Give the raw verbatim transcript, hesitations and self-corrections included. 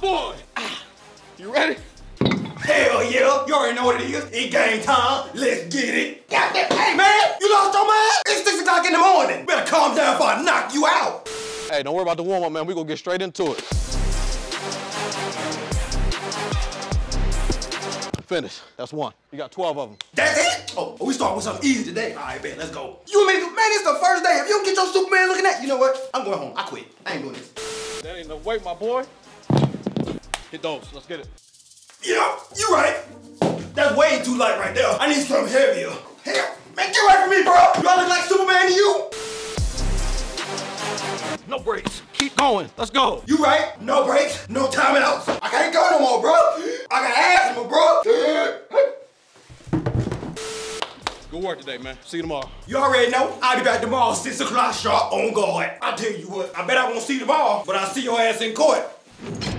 boy. You ready? Hell yeah, you already know what it is. It's game time, let's get it. Got that, hey man, you lost your mind? It's six o'clock in the morning. Better calm down before I knock you out. Hey, don't worry about the warm up, man. We're gonna get straight into it. Finish, that's one. You got twelve of them. That's it? Oh, we starting with something easy today. All right, man, let's go. You and me, man, it's the first day. If you don't get your Superman looking at, you know what? I'm going home, I quit. I ain't doing this. That ain't no weight, my boy. Hit those, let's get it. Yeah, you right. That's way too light right there. I need something heavier. Hell, man, get away from me, bro. Y'all look like Superman to you? No breaks. Keep going. Let's go. You right. No breaks. No timeouts. I can't go no more, bro. I got asthma, bro. Good work today, man. See you tomorrow. You already know. I'll be back tomorrow, six o'clock sharp on guard. I tell you what, I bet I won't see you tomorrow, but I'll see your ass in court.